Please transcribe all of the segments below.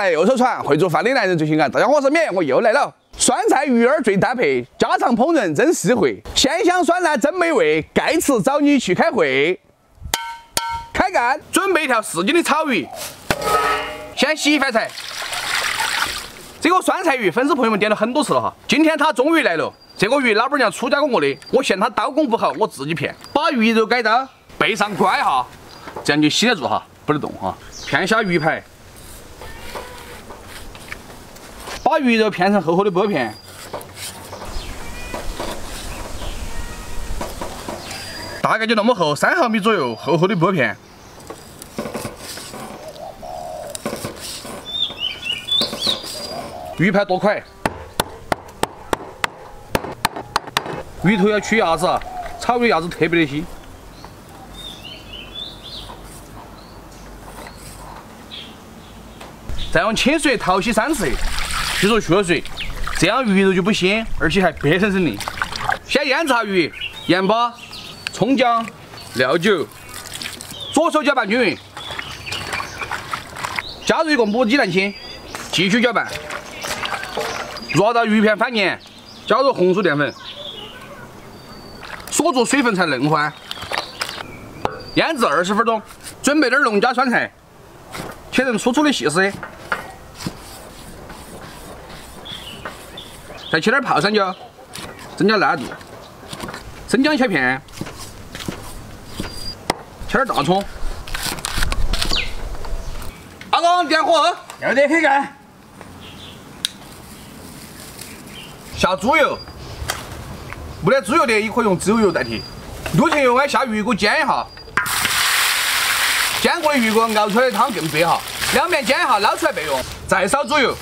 来又手传，会做饭的男人最性感。大家好，我是米，我又来了。酸菜鱼儿最搭配，家常烹饪真实惠，鲜香酸辣真美味。盖茨找你去开会，开干！准备一条4斤的草鱼，先洗翻柴。这个酸菜鱼，粉丝朋友们点了很多次了哈，今天它终于来了。这个鱼老板娘出家给我的，我嫌它刀工不好，我自己片。把鱼肉改刀，背上乖哈，这样就吸得住哈，不能动哈。片下鱼排。 把鱼肉片成厚厚的薄片，大概就那么厚，3毫米左右，厚厚的薄片。鱼排剁块，鱼头要去牙子，炒鱼牙子特别的稀。 再用清水淘洗3次，去肉去了水，这样鱼肉就不腥，而且还白生生的。先腌制下鱼，盐巴、葱姜、料酒，左手搅拌均匀，加入一个母鸡蛋清，继续搅拌，抓到鱼片翻黏，加入红薯淀粉，锁住水分才嫩滑。腌制20分钟，准备点农家酸菜，切成粗粗的细丝。 再切点泡山椒，增加辣度。生姜切片，切点大葱。阿公点火，要得开干。下猪油，没得猪油的也可以用植物油代替。陆前油按下鱼骨煎一下，煎过的鱼骨熬出来的汤更白哈。两面煎一下，捞出来备用。再烧猪油。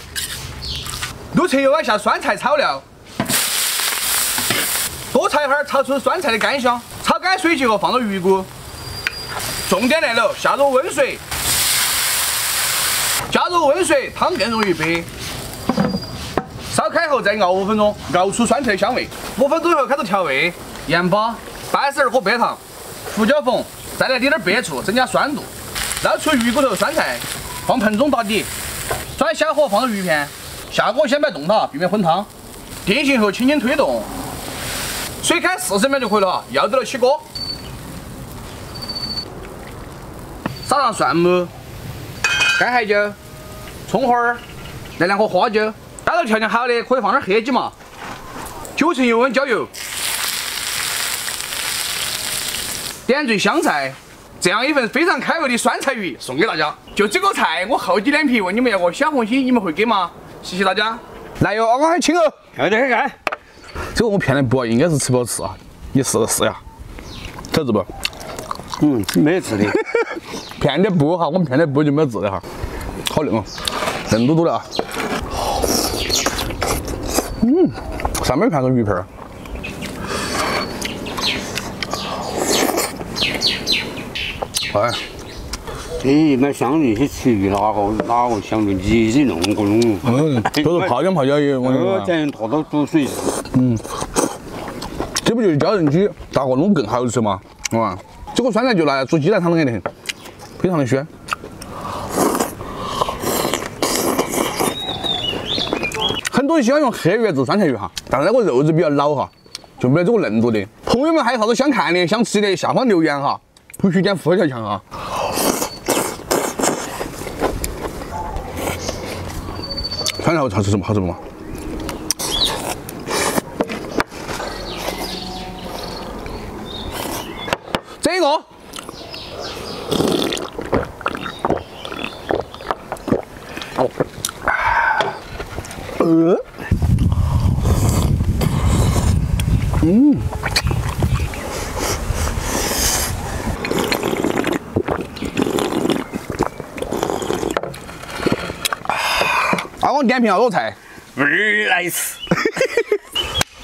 泸州油，往下酸菜炒料，多炒一会儿，炒出酸菜的干香。炒干水结后，放入鱼骨。重点来了，下入温水，加入温水，汤更容易白。烧开后再熬5分钟，熬出酸菜的香味。5分钟以后开始调味，盐巴、32颗白糖、胡椒粉，再来点点白醋，增加酸度。捞出鱼骨头、酸菜，放盆中打底，转小火放入鱼片。 下锅先别动它，避免混汤。定型后轻轻推动，水开40秒就可以了。要得了，起锅。撒上蒜末、干海椒、葱花儿，来2颗花椒。待到条件好的，可以放点黑芝麻。9成油温浇油，点缀香菜。这样一份非常开胃的酸菜鱼送给大家。就这个菜，我厚着脸皮问你们要个小红心，你们会给吗？ 谢谢大家，来哟！我还请哦，要得干。这个我骗人不？应该是吃不好吃啊，你试试呀，晓得不？嗯，没吃的，骗点不哈，我们骗点不就没吃的哈，好嫩哦，嫩嘟嘟的啊。嗯，上面看个鱼片儿，哎，你一般相对去吃鱼，哪个相对你去弄个弄？嗯，都是泡椒也。我建议泡到煮水。嗯，这不就是椒盐鸡大锅弄更好吃嘛，好吧？这个酸菜就拿来煮鸡蛋汤都得很，非常的鲜。很多人喜欢用黑鱼做酸菜鱼哈，但是那个肉质比较老哈，就没得这个嫩度的。朋友们还有啥子想看的、想吃的，下方留言哈，回去点胡椒酱哈。 看看我炒吃什么好吃不嘛？这个我点评好多菜 ，nice。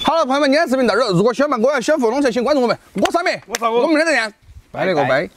好了，朋友们，今天视频到这儿。如果喜欢我要小互动，请关注我们。我是米，我们明天再见，拜了个拜。